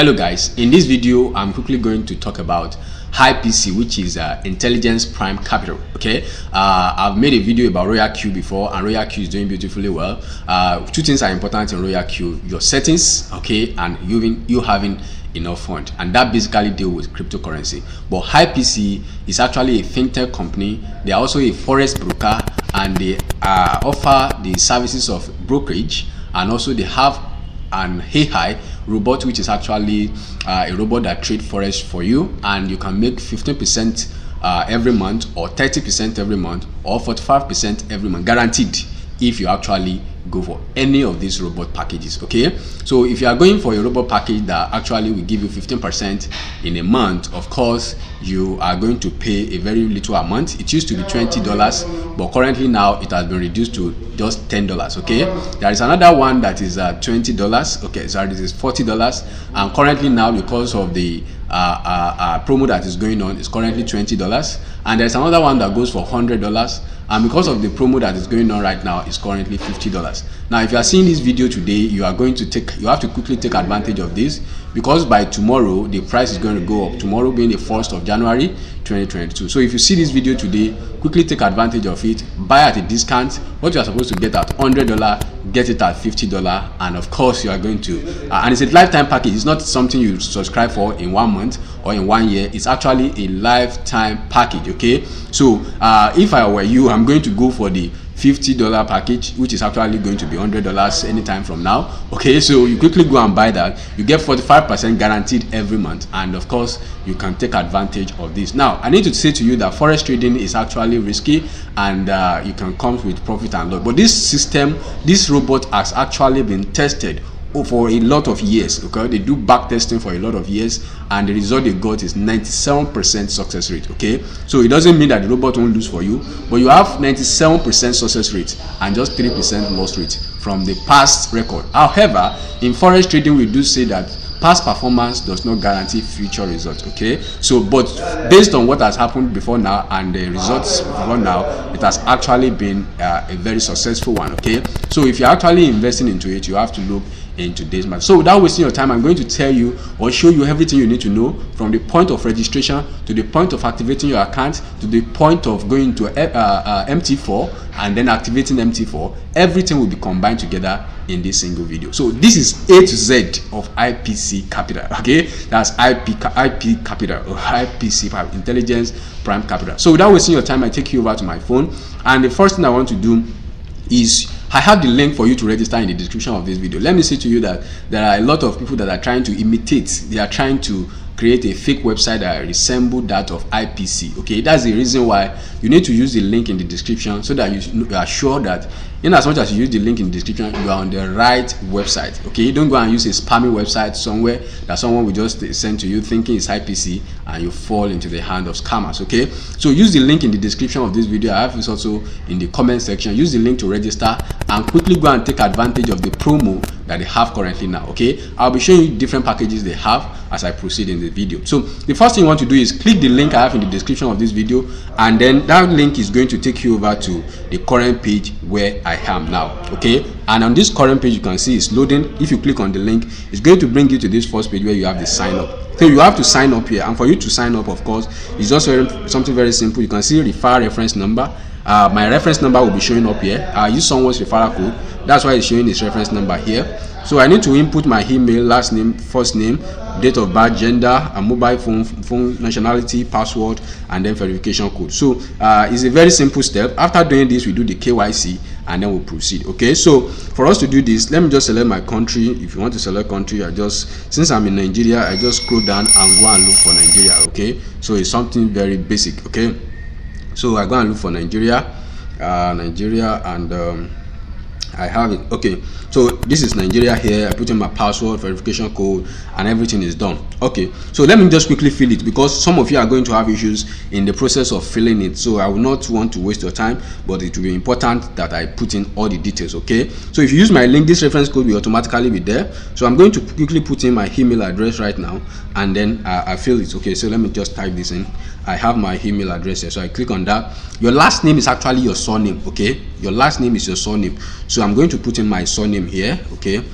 Hello guys, in this video I'm quickly going to talk about HiPC, which is Intelligence Prime Capital. Okay, I've made a video about Royal Q before, and Royal Q is doing beautifully well. Two things are important in Royal Q: your settings, okay, and you having enough fund, and that basically deal with cryptocurrency. But HiPC is actually a fintech company. They are also a forex broker, and they offer the services of brokerage, and also they have an AI robot, which is actually a robot that trades forex for you, and you can make 15% every month, or 30% every month, or 45% every month, guaranteed, if you actually go for any of these robot packages. Okay, so if you are going for a robot package that actually will give you 15% in a month, of course you are going to pay a very little amount. It used to be $20, but currently now it has been reduced to just $10. Okay, there is another one that is $20. Okay, sorry, this is $40, and currently now, because of the promo that is going on, is currently $20, and there's another one that goes for $100, and because of the promo that is going on right now, is currently $50. Now if you are seeing this video today, you have to quickly take advantage of this, because by tomorrow the price is going to go up, tomorrow being the 1st of January 2022. So if you see this video today, quickly take advantage of it, buy at a discount. What you are supposed to get at $100, get it at $50, and of course you are going to and it's a lifetime package. It's not something you subscribe for in 1 month or in 1 year. It's actually a lifetime package. Okay, so if I were you, I'm going to go for the $50 package, which is actually going to be $100 anytime from now. Okay, so you quickly go and buy that. You get 45% guaranteed every month, and of course you can take advantage of this. Now I need to say to you that forex trading is actually risky, and you can come with profit and loss, but this robot has actually been tested for a lot of years. Okay, they do back testing for a lot of years, and the result they got is 97% success rate. Okay, so it doesn't mean that the robot won't lose for you, but you have 97% success rate and just 3% loss rate from the past record. However, in forex trading, we do say that past performance does not guarantee future results. Okay, so but based on what has happened before now and the results before now, it has actually been a very successful one. Okay, so if you're actually investing into it, you have to look in today's market. So without wasting your time, I'm going to tell you or show you everything you need to know, from the point of registration to the point of activating your account to the point of going to MT4 and then activating MT4. Everything will be combined together in this single video. So this is A to Z of HiPC Capital. Okay, that's IP Capital, or HiPC Intelligence Prime Capital. So without wasting your time, I take you over to my phone, and the first thing I want to do is I have the link for you to register in the description of this video. Let me say to you that there are a lot of people that are trying to imitate, they are trying to create a fake website that resembles that of HiPC. Okay, that's the reason why you need to use the link in the description, so that you are sure that in as much as you use the link in the description, you are on the right website. Okay, you don't go and use a spammy website somewhere that someone will just send to you thinking it's HiPC, and you fall into the hand of scammers. Okay, so use the link in the description of this video. I have this also in the comment section. Use the link to register, and quickly go and take advantage of the promo that they have currently now. Okay, I'll be showing you different packages they have as I proceed in the video. So the first thing you want to do is click the link I have in the description of this video, and then that link is going to take you over to the current page where I am now. Okay, and on this current page, you can see it's loading. If you click on the link, it's going to bring you to this first page where you have the sign up. So you have to sign up here, and for you to sign up, of course, it's just something very simple. You can see referral reference number. My reference number will be showing up here. I use someone's referral code, that's why it's showing his reference number here. So I need to input my email, last name, first name, date of birth, gender, a mobile phone, nationality, password, and then verification code. So it's a very simple step. After doing this, we do the KYC, and then we'll proceed. Okay, so for us to do this, let me just select my country. If you want to select country, since I'm in Nigeria, I just scroll down and go and look for Nigeria. Okay, so it's something very basic. Okay, so I go and look for Nigeria, and I have it. Okay, so this is Nigeria here. I put in my password, verification code, and everything is done. Okay, so let me just quickly fill it, because some of you are going to have issues in the process of filling it, so I will not want to waste your time, but it will be important that I put in all the details. Okay, so if you use my link, this reference code will automatically be there. So I'm going to quickly put in my email address right now, and then I fill it. Okay, so let me just type this in. I have my email address here, so I click on that. Your last name is actually your surname. Okay, your last name is your surname, so I'm going to put in my surname here. Okay,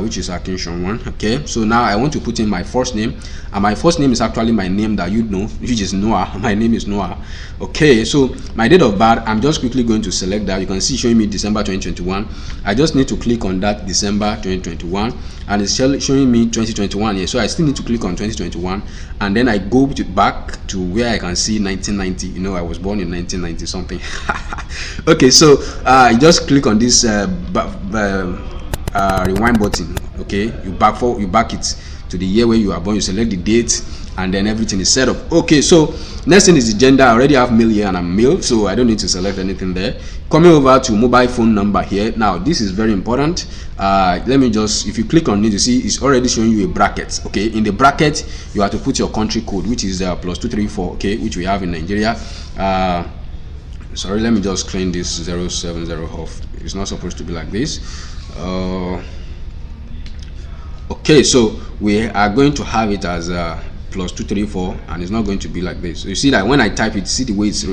which is attention one. Okay, so now I want to put in my first name, and my first name is actually my name that you know, which is Noah. My name is Noah. Okay, so my date of birth, I'm just quickly going to select that. You can see showing me December 2021. I just need to click on that December 2021, and it's showing me 2021 here. So I still need to click on 2021, and then I go back to where I can see 1990. You know, I was born in 1990 something. Okay, so just click on this rewind button. Okay, you back it to the year where you are born. You select the date, and then everything is set up. Okay, so next thing is the gender. I already have male here, and I'm male, so I don't need to select anything there. Coming over to mobile phone number here. Now this is very important. Let me just, if you click on it, you see it's already showing you a bracket. Okay, in the bracket you have to put your country code, which is +234. Okay, which we have in Nigeria. Sorry, let me just clean this 070 off. It's not supposed to be like this. Okay, so we are going to have it as +234, and it's not going to be like this. So you see that when I type it, see the way it's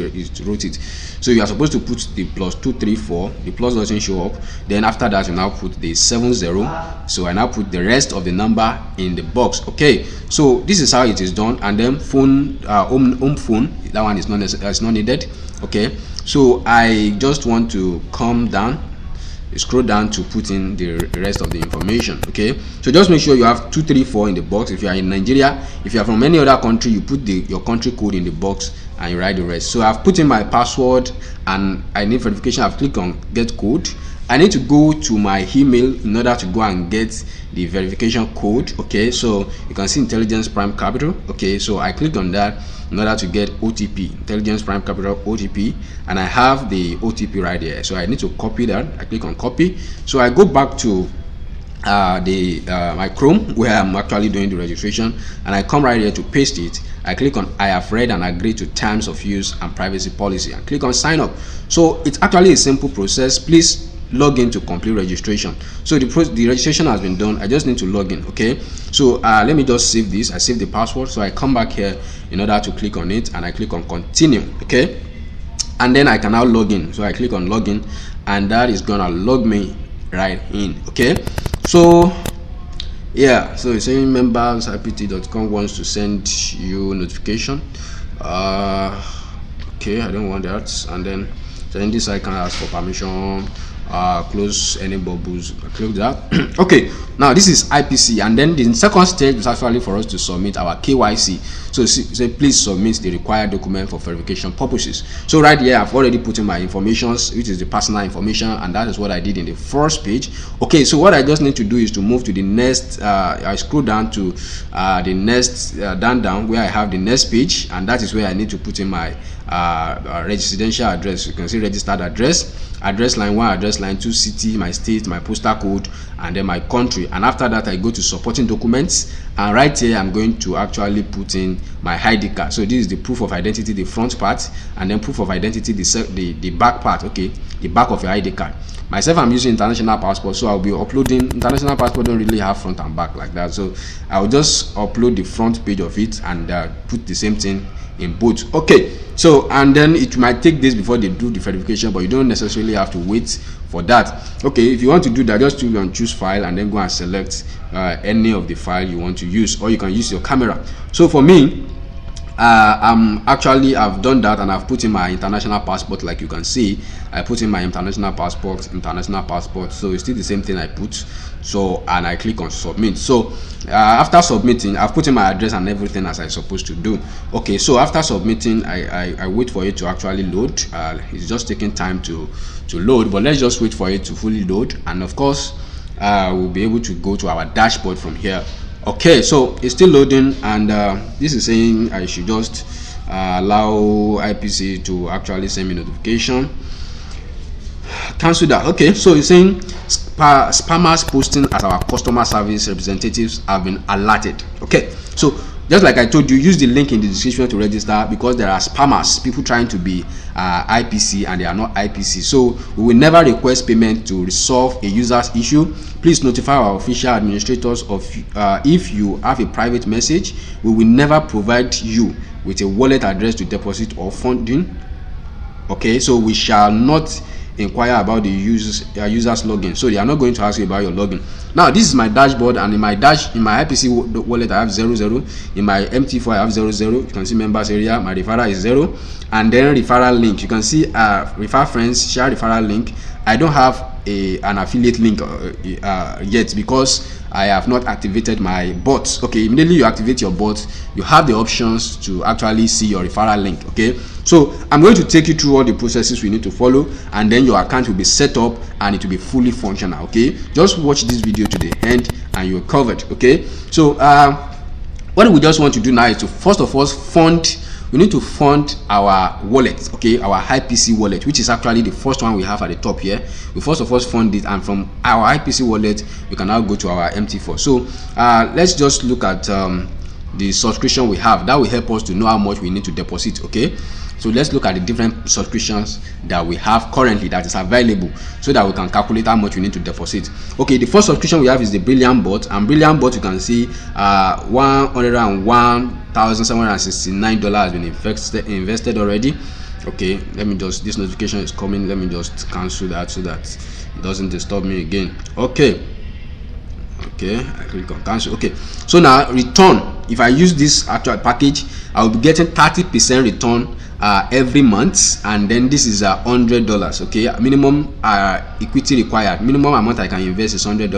wrote it. So you are supposed to put the +234. The plus doesn't show up. Then after that, you now put the 70. So I now put the rest of the number in the box. Okay, so this is how it is done. And then phone, home phone. That one is not needed. Okay, so I just want to come down, scroll down to put in the rest of the information. Okay, so just make sure you have 234 in the box if you are in Nigeria. If you are from any other country, you put your country code in the box and you write the rest. So I've put in my password and I need verification. I've clicked on get code. I need to go to my email in order to go and get the verification code. Okay, so you can see Intelligence Prime Capital. Okay, so I clicked on that in order to get OTP, Intelligence Prime Capital OTP, and I have the OTP right here. So I need to copy that. I click on copy. So I go back to my Chrome where I'm actually doing the registration, and I come right here to paste it. I click on I have read and agree to terms of use and privacy policy, and click on sign up. So it's actually a simple process. Please log in to complete registration. So the registration has been done. I just need to log in. Okay, so let me just save this. I save the password, so I come back here in order to click on it, and I click on continue. Okay, and then I can now log in. So I click on login, and that is gonna log me right in. Okay, so yeah, so it's saying members ipt.com wants to send you notification. Okay, I don't want that. And then in this I can ask for permission, close any bubbles, click that. Okay, now this is IPC, and then the second stage is actually for us to submit our KYC. So say please submit the required document for verification purposes. So right here I've already put in my informations, which is the personal information, and that is what I did in the first page. Okay, so what I just need to do is to move to the next. I scroll down to the next down where I have the next page, and that is where I need to put in my residential address. You can see registered address, address line 1, address line 2, city, my state, my postal code, and then my country. And after that I go to supporting documents, and right here I'm going to actually put in my ID card. So this is the proof of identity, the front part, and then proof of identity, the back part. Okay, the back of your ID card. Myself, I'm using international passport, so I'll be uploading international passport. Don't really have front and back like that, so I'll just upload the front page of it and put the same thing in both. Okay, so and then it might take this before they do the verification, but you don't necessarily have to wait for that. Okay, if you want to do that, just choose file and then go and select any of the file you want to use, or you can use your camera. So for me, I've done that, and I've put in my international passport. Like you can see, I put in my international passport. So it's still the same thing I put. So, and I click on submit. So after submitting, I've put in my address and everything as I'm supposed to do. Okay, so after submitting, I wait for it to actually load. It's just taking time to load, but let's just wait for it to fully load, and of course we'll be able to go to our dashboard from here. Okay, so it's still loading, and this is saying I should just allow IPC to actually send me notification. Cancel that. Okay, so it's saying spammers posting as our customer service representatives have been alerted. Okay, so just like I told you, use the link in the description to register, because there are spammers, people trying to be IPC and they are not IPC. So we will never request payment to resolve a user's issue. Please notify our official administrators of if you have a private message. We will never provide you with a wallet address to deposit or funding. Okay, so we shall not inquire about the user's login, so they are not going to ask you about your login. Now this is my dashboard, and in my IPC wallet I have 00, in my MT4 I have 00. You can see members area, my referral is 0, and then referral link, you can see refer friends, share referral link. I don't have an affiliate link yet because I have not activated my bot. Okay, immediately you activate your bot, you have the options to actually see your referral link. Okay, so I'm going to take you through all the processes we need to follow, and then your account will be set up and it will be fully functional. Okay, just watch this video to the end and you're covered. Okay, so what we just want to do now is to first of all fund. We need to fund our wallet, okay, our IPC wallet, which is actually the first one we have at the top here. We first of all fund it, and from our IPC wallet, we can now go to our MT4. So let's just look at the subscription we have. That will help us to know how much we need to deposit. Okay, so let's look at the different subscriptions that we have currently that is available, so that we can calculate how much we need to deposit. Okay, the first subscription we have is the Brilliant Bot, and Brilliant Bot, you can see $101,769 has been invested already. Okay, let me just, this notification is coming, let me just cancel that so that it doesn't disturb me again. Okay, I click on cancel. Okay, so now return, if I use this actual package, I will be getting 30% return every month, and then this is $100. Okay, minimum equity required, minimum amount I can invest is $100,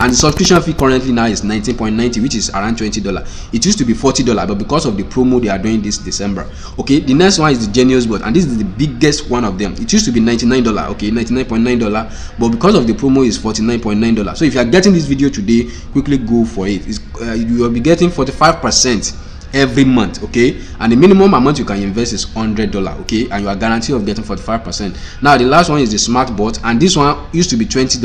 and the subscription fee currently now is 19.90, which is around $20. It used to be $40, but because of the promo they are doing this December. Okay, the next one is the Genius Bot, and this is the biggest one of them. It used to be $99, okay, $99.9, but because of the promo is $49.9. So if you are getting this video today, quickly go for it. You will be getting 45% every month. Okay, and the minimum amount you can invest is $100. Okay, and you are guaranteed of getting 45%. Now the last one is the Smart Bot, and this one used to be $20,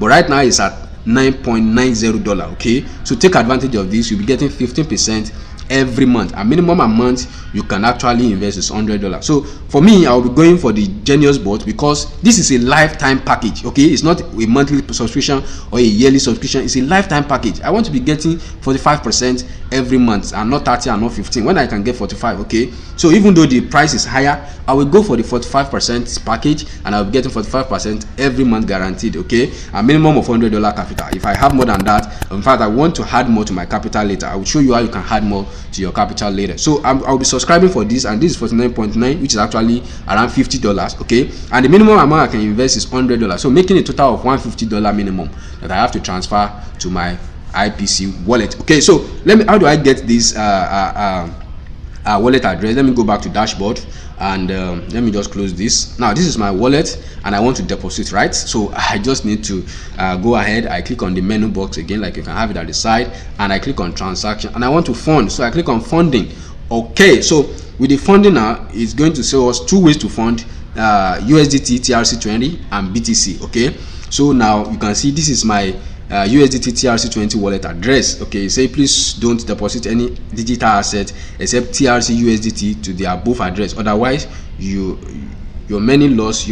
but right now it's at $9.90. Okay, so take advantage of this. You'll be getting 15% every month, and minimum amount you can actually invest is $100. So for me, I'll be going for the Genius Bot because this is a lifetime package. Okay, it's not a monthly subscription or a yearly subscription, it's a lifetime package. I want to be getting 45% every month, and not 30 and not 15 when I can get 45. Okay, so even though the price is higher, I will go for the 45% package, and I'll be getting 45% every month guaranteed. Okay, a minimum of $100 capital. If I have more than that, in fact I want to add more to my capital later, I will show you how you can add more to your capital later. So I'll be subscribing for this, and this is 49.9, which is actually around $50. Okay, and the minimum amount I can invest is $100, so making a total of $150 minimum that I have to transfer to my IPC wallet. Okay, so let me, how do I get this wallet address? Let me go back to dashboard, and let me just close this. Now this is my wallet, and I want to deposit, right? So I just need to go ahead, I click on the menu box again, like you can have it at the side, and I click on transaction, and I want to fund, so I click on funding. Okay, so with the funding now, it's going to show us two ways to fund, USDT, TRC20 and BTC. okay, so now you can see this is my USDT TRC20 wallet address. Okay, say please don't deposit any digital asset except TRC USDT to the above address, otherwise you may lose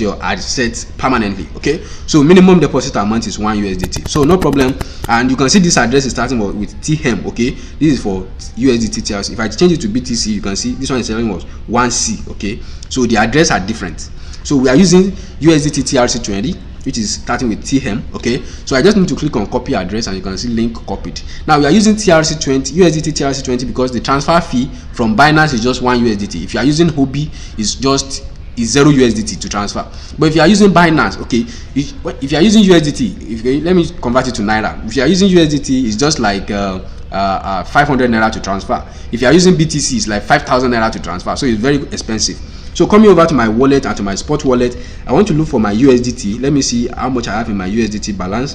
your assets permanently. Okay, so minimum deposit amount is $1 USDT, so no problem. And you can see this address is starting with TM. okay, this is for USDT TRC. If I change it to BTC, you can see this one is selling was 1C. okay, so the address are different, so we are using USDT TRC20, which is starting with TM. okay, so I just need to click on copy address, and you can see link copied. Now we are using USDT TRC20 because the transfer fee from Binance is just $1 USDT. If you are using Huobi, it's just $0 USDT to transfer. But if you are using Binance, okay, if you are using USDT, let me convert it to naira. If you are using USDT, it's just like 500 naira to transfer. If you are using BTC, it's like 5,000 naira to transfer, so it's very expensive. So coming over to my wallet and to my spot wallet, I want to look for my USDT. Let me see how much I have in my USDT balance.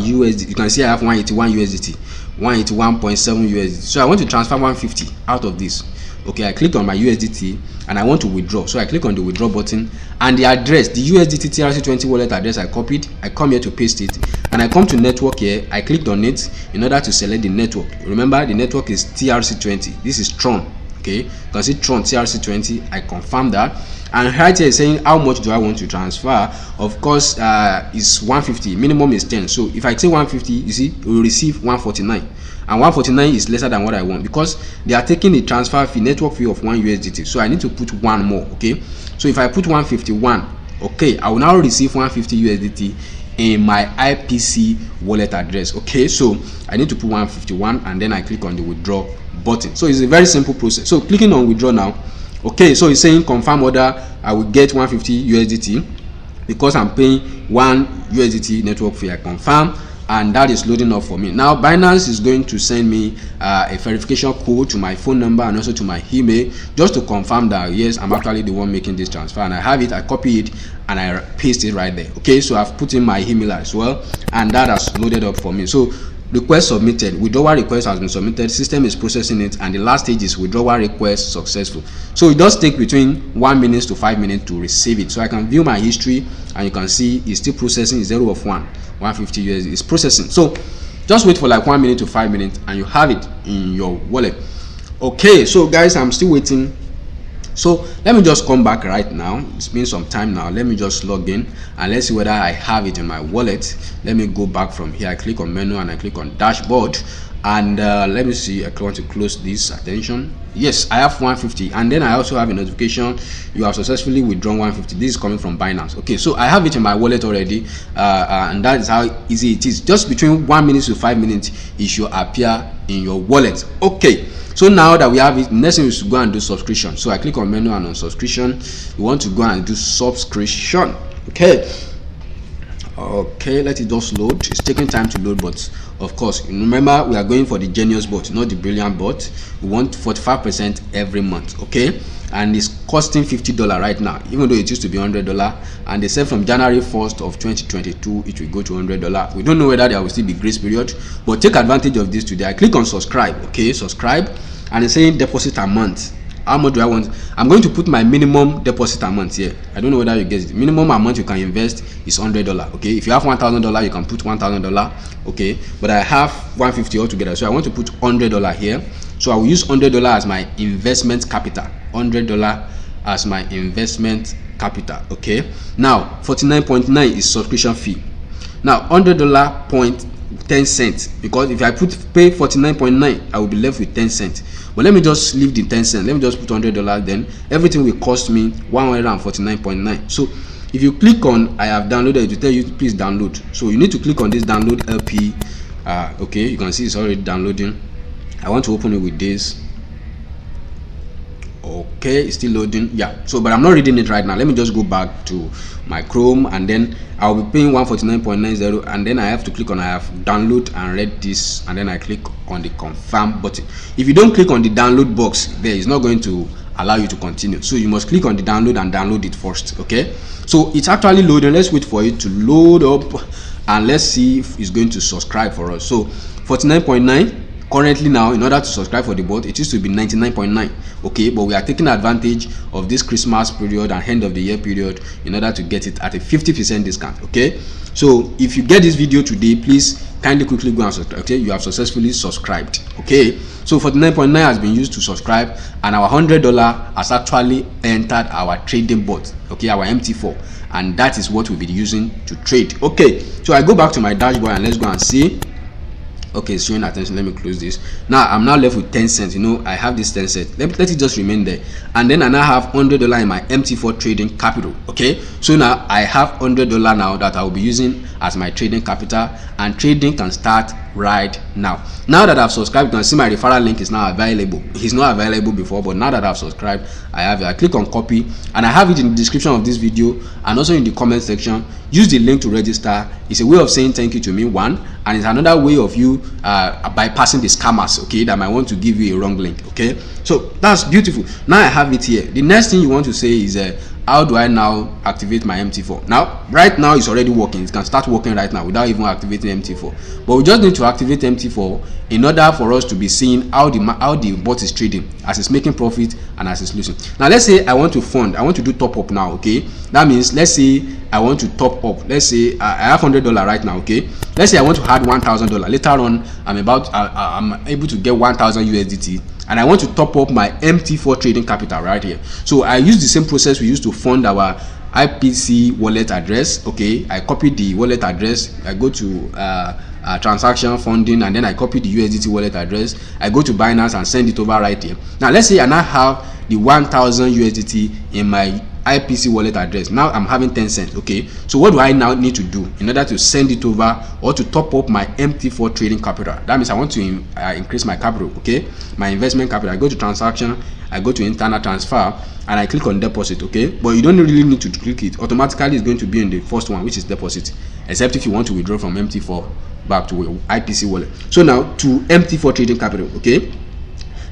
You can see I have 181 USDT, 181.7 USDT. So I want to transfer 150 out of this. Okay, I click on my USDT and I want to withdraw, so I click on the withdraw button, and the address, the USDT TRC20 wallet address I copied, I come here to paste it, and I come to network here. I clicked on it in order to select the network. Remember, the network is TRC20. This is Tron. okay, because it's on TRC20. I confirm that. And right here is saying how much do I want to transfer. Of course, it's 150, minimum is 10. So if I take 150, you see, we will receive 149, and 149 is lesser than what I want, because they are taking a transfer fee, network fee of $1. So I need to put one more. Okay, so if I put 151, okay, I will now receive 150 USDT in my IPC wallet address. Okay, so I need to put 151, and then I click on the withdraw button. So it's a very simple process. So clicking on withdraw now. Okay, so it's saying confirm order. I will get 150 USDT because I'm paying 1 USDT network fee. I confirm, and that is loading up for me. Now Binance is going to send me a verification code to my phone number and also to my email, just to confirm that yes, I'm actually the one making this transfer. And I have it, I copy it and I paste it right there. Okay, so I've put in my email as well, and that has loaded up for me. So request submitted, withdrawal request has been submitted, system is processing it, and the last stage is withdrawal request successful. So it does take between 1 minute to 5 minutes to receive it. So I can view my history, and you can see it's still processing. 0 of 1, 150 USD is processing. So just wait for like 1 minute to 5 minutes, and you have it in your wallet. Okay, so guys, I'm still waiting. So let me just come back right now. It's been some time now. Let me just log in and let's see whether I have it in my wallet. Let me go back from here. I click on menu and I click on dashboard, and let me see. I want to close this. Attention, yes, I have 150, and then I also have a notification, you have successfully withdrawn 150. This is coming from Binance. Okay, so I have it in my wallet already, and that is how easy it is. Just between 1 minute to 5 minutes it should appear in your wallet. Okay, so now that we have it, next thing is to go and do subscription. So I click on menu and on subscription, we want to go and do subscription. Okay, let it just load. It's taking time to load, but of course, remember we are going for the Genius Bot, not the Brilliant Bot. We want 45% every month. Okay, and it's costing $50 right now, even though it used to be $100, and they said from January 1st of 2022 it will go to $100. We don't know whether there will still be grace period, but take advantage of this today. I click on subscribe. Okay, subscribe, and it's saying deposit a month. How much do I want? I'm going to put my minimum deposit amount here. I don't know whether you get it. Minimum amount you can invest is $100. Okay, if you have $1,000 you can put $1,000. Okay, but I have 150 altogether, so I want to put $100 here. So I will use $100 as my investment capital. $100 as my investment capital. Okay, now 49.9 is subscription fee. Now $100.10 cents, because if I pay 49.9 I will be left with 10 cents. But let me just leave the 10 cents, let me just put $100, then everything will cost me 149.9. so if you click on I have downloaded, it will tell you please download. So you need to click on this download LP. Okay, you can see it's already downloading. I want to open it with this. Okay, it's still loading. Yeah, so but I'm not reading it right now. Let me just go back to my Chrome, and then I'll be paying 149.90, and then I have to click on I have download and read this, and then I click on the confirm button. If you don't click on the download box there, it's not going to allow you to continue, so you must click on the download and download it first. Okay, so it's actually loading. Let's wait for it to load up, and let's see if it's going to subscribe for us. So 49.9 currently now. In order to subscribe for the bot, it used to be 99.9. okay, but we are taking advantage of this Christmas period and end of the year period in order to get it at a 50% discount. Okay, so if you get this video today, please kindly quickly go and subscribe. Okay, you have successfully subscribed. Okay, so 49.9 has been used to subscribe, and our $100 has actually entered our trading bot. Okay, our MT4, and that is what we'll be using to trade. Okay, so I go back to my dashboard, and let's go and see. Okay, showing attention. Let me close this. Now I'm now left with 10 cents. You know, I have this 10 cents. Let it just remain there, and then I now have $100 in my MT4 trading capital. Okay, so now I have $100 now that I will be using as my trading capital, and trading can start right now. Now that I've subscribed, you can see my referral link is now available. It's not available before, but now that I've subscribed, I have it. I click on copy, and I have it in the description of this video, and also in the comment section. Use the link to register. It's a way of saying thank you to me, one, and it's another way of you bypassing the scammers, okay, that might want to give you a wrong link. Okay, so that's beautiful. Now I have it here. The next thing you want to say is how do I now activate my MT4? Now right now it's already working. It can start working right now without even activating MT4, but we just need to activate MT4 in order for us to be seeing how the bot is trading, as it's making profit and as it's losing. Now let's say I want to fund, I want to do top up now. Okay, that means let's say I want to top up. Let's say I have $100 right now. Okay, let's say I want to add $1,000 later on. I'm able to get 1,000 USDT and I want to top up my MT4 trading capital right here. So I use the same process we used to fund our IPC wallet address. Okay, I copy the wallet address, I go to transaction funding, and then I copy the USDT wallet address, I go to Binance and send it over right here. Now let's say I now have the 1000 USDT in my IPC wallet address. Now I'm having 10 cents. Okay, so what do I now need to do in order to send it over or to top up my MT4 trading capital? That means I want to increase my capital. Okay, my investment capital. I go to transaction, I go to internal transfer, and I click on deposit. Okay, but you don't really need to click it. Automatically it's going to be in the first one, which is deposit, except if you want to withdraw from MT4 back to IPC wallet. So now to MT4 trading capital. Okay,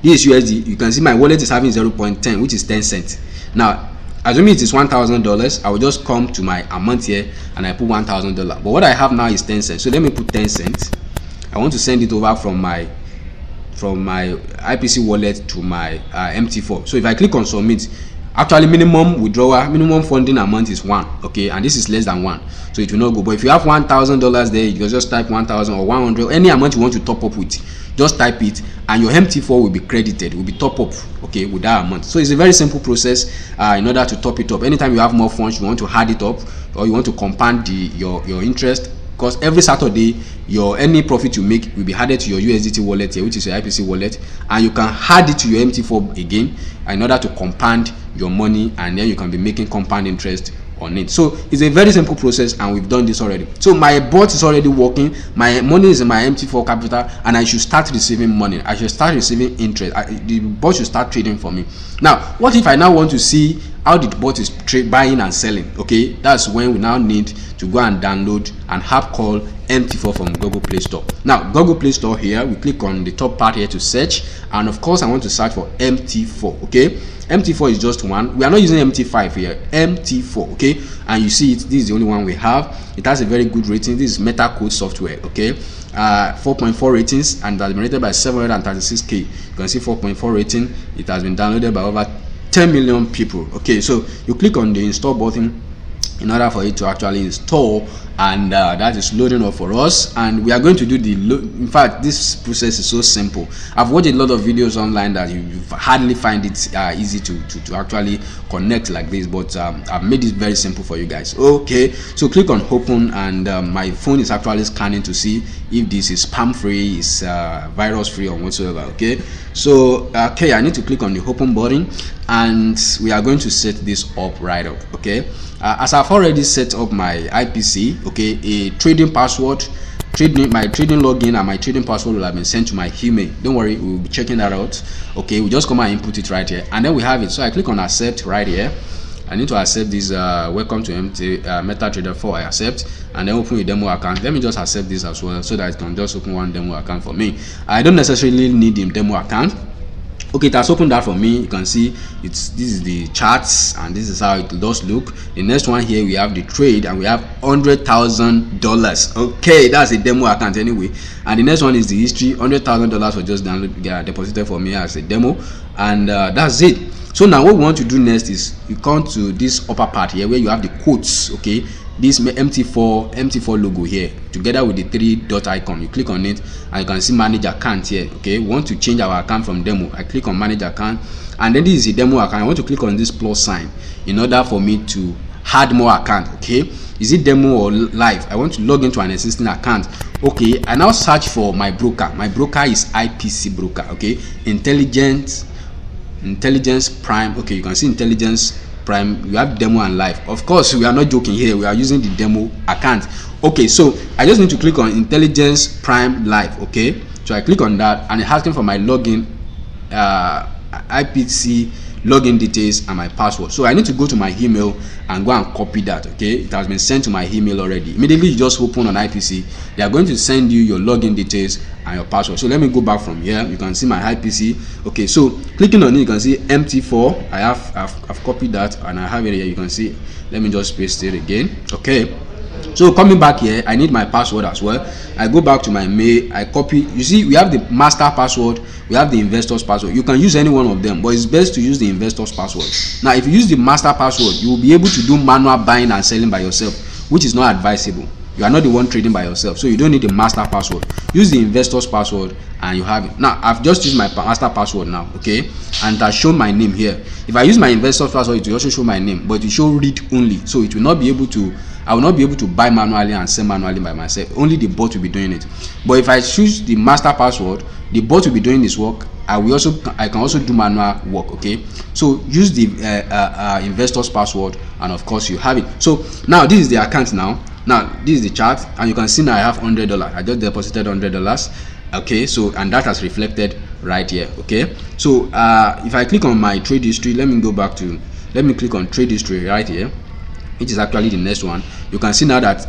this is USD. You can see my wallet is having 0.10, which is 10 cents. Now assuming it is $1,000, I will just come to my amount here and I put $1,000. But what I have now is 10 cents. So let me put 10 cents. I want to send it over from my IPC wallet to my MT4. So if I click on submit, actually minimum withdrawal, minimum funding amount is 1. Okay, and this is less than 1, so it will not go. But if you have $1,000 there, you can just type 1,000 or 100, any amount you want to top up with, just type it, and your MT4 will be credited, will be top up, okay, with that amount. So it's a very simple process in order to top it up. Anytime you have more funds, you want to add it up, or you want to compound the your interest, because every Saturday your any profit you make will be added to your USDT wallet here, which is your IPC wallet, and you can add it to your MT4 again in order to compound your money, and then you can be making compound interest on it. So it's a very simple process, and we've done this already. So my bot is already working, my money is in my MT4 capital, and I should start receiving money, I should start receiving interest, the bot should start trading for me. Now what if I now want to see how the bot is buying and selling? Okay, that's when we now need to go and download an app called MT4 from Google Play Store. Now Google Play Store here, we click on the top part here to search, and of course I want to search for MT4. Okay, MT4 is just one, we are not using MT5 here, MT4. Okay, and you see it, this is the only one we have. It has a very good rating. This is MetaCode software. Okay, 4.4 ratings, and that's been rated by 736k. You can see 4.4 rating. It has been downloaded by over 10 million people. Okay, so you click on the install button in order for it to actually install, and that is loading up for us, and we are going to do the in fact this process is so simple. I've watched a lot of videos online that you hardly find it easy to actually connect like this, but I've made it very simple for you guys. Okay, so click on open, and my phone is actually scanning to see if this is spam free, is virus free, or whatsoever. Okay, so okay, I need to click on the open button, and we are going to set this up right up. Okay, as I've already set up my IPC, okay, a trading password, my trading login, and my trading password will have been sent to my email. Don't worry, we'll be checking that out. Okay, we just come and input it right here, and then we have it. So I click on accept right here. I need to accept this welcome to MetaTrader 4. I accept, and then open a demo account. Let me just accept this as well, so that it can just open one demo account for me. I don't necessarily need a demo account. Okay, it has opened that for me. You can see it's, this is the charts, and this is how it does look. The next one here, we have the trade, and we have $100,000. Okay, that's a demo account anyway. And the next one is the history. $100,000 was just deposited for me as a demo, and that's it. So now what we want to do next is you come to this upper part here where you have the quotes. Okay, this MT4 logo here together with the 3 dot icon, you click on it, and you can see manage account here. Okay, we want to change our account from demo. I click on manage account, and then this is a demo account. I want to click on this plus sign in order for me to add more account. Okay, is it demo or live? I want to log into an existing account. Okay, I now search for my broker. My broker is IPC broker. Okay, Intelligence Prime. Okay, you can see Intelligence Prime. You have demo and live. Of course, we are not joking here, we are using the demo account. Okay, so I just need to click on Intelligence Prime Live. Okay, so I click on that, and it's asking for my login, IPC login details, and my password. So I need to go to my email and go and copy that. Okay, it has been sent to my email already. Immediately you just open on IPC, they are going to send you your login details and your password. So let me go back from here. You can see my IPC. Okay, so clicking on it, you can see MT4. I have I've copied that, and I have it here. You can see, let me just paste it again. Okay, so coming back here, I need my password as well. I go back to my mail, I copy. You see, we have the master password, we have the investor's password. You can use any one of them, but it's best to use the investor's password. Now if you use the master password, you will be able to do manual buying and selling by yourself, which is not advisable. You are not the one trading by yourself, so you don't need the master password. Use the investor's password and you have it. Now I've just used my master password now, okay, and that shown my name here. If I use my investor's password, it will also show my name, but it will show read only, so it will not be able to, I will not be able to buy manually and sell manually by myself. Only the bot will be doing it. But if I choose the master password, the bot will be doing this work. I can also do manual work, okay? So use the investor's password, and of course you have it. So now this is the account now. Now this is the chart, and you can see now I have $100. I just deposited $100, okay? So, and that has reflected right here, okay? So if I click on my trade history, let me click on trade history right here, which is actually the next one. You can see now that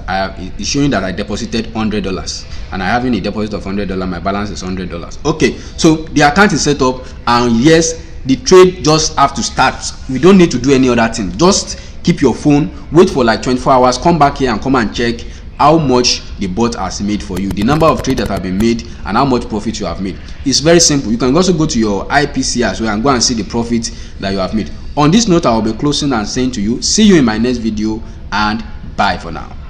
it's showing that I deposited $100, and I having a deposit of $100. My balance is $100. Okay, so the account is set up, and yes, the trade just have to start. We don't need to do any other thing. Just keep your phone, wait for like 24 hours, come back here and come and check how much the bot has made for you, the number of trades that have been made, and how much profit you have made. It's very simple. You can also go to your IPC as well and go and see the profit that you have made. On this note, I will be closing and saying to you, see you in my next video, and bye for now.